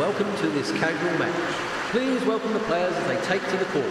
Welcome to this casual match. Please welcome the players as they take to the court.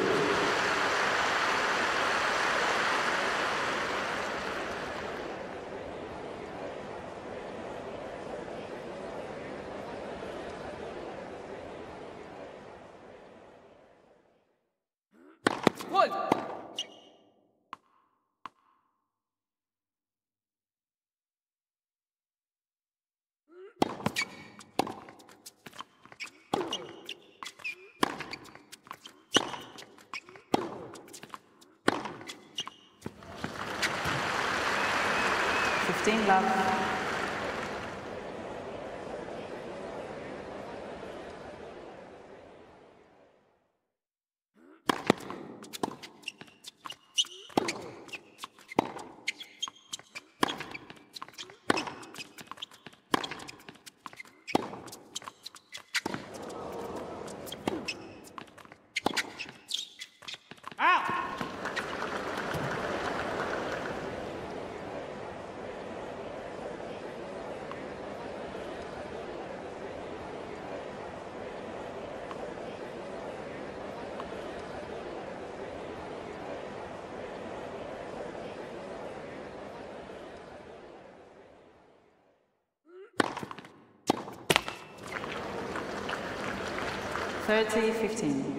Thirty, 15.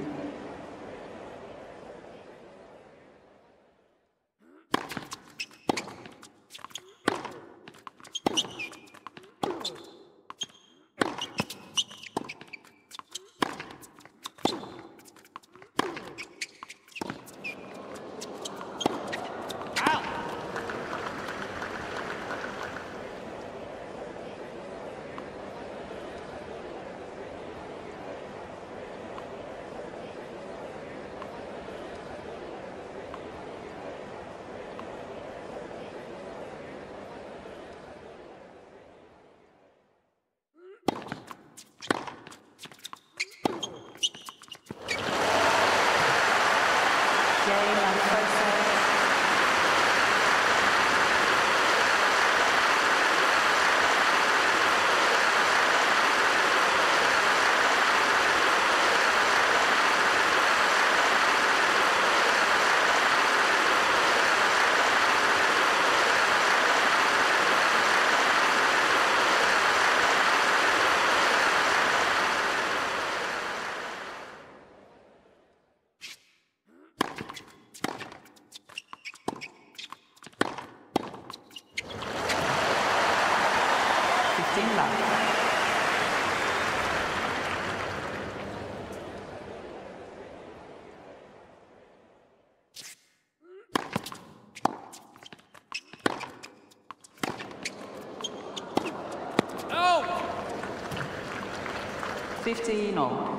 No.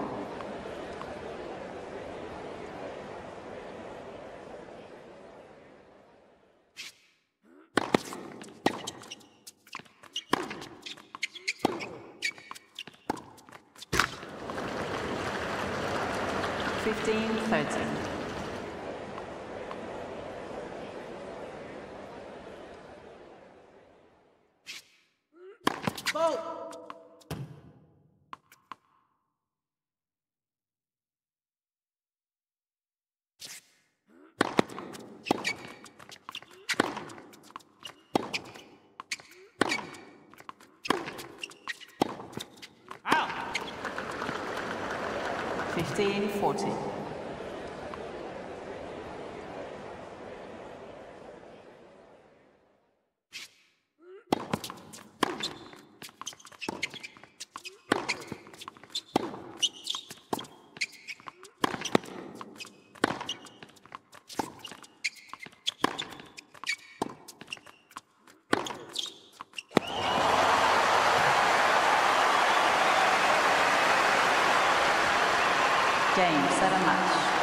15, 13. 15, 14. 7 match.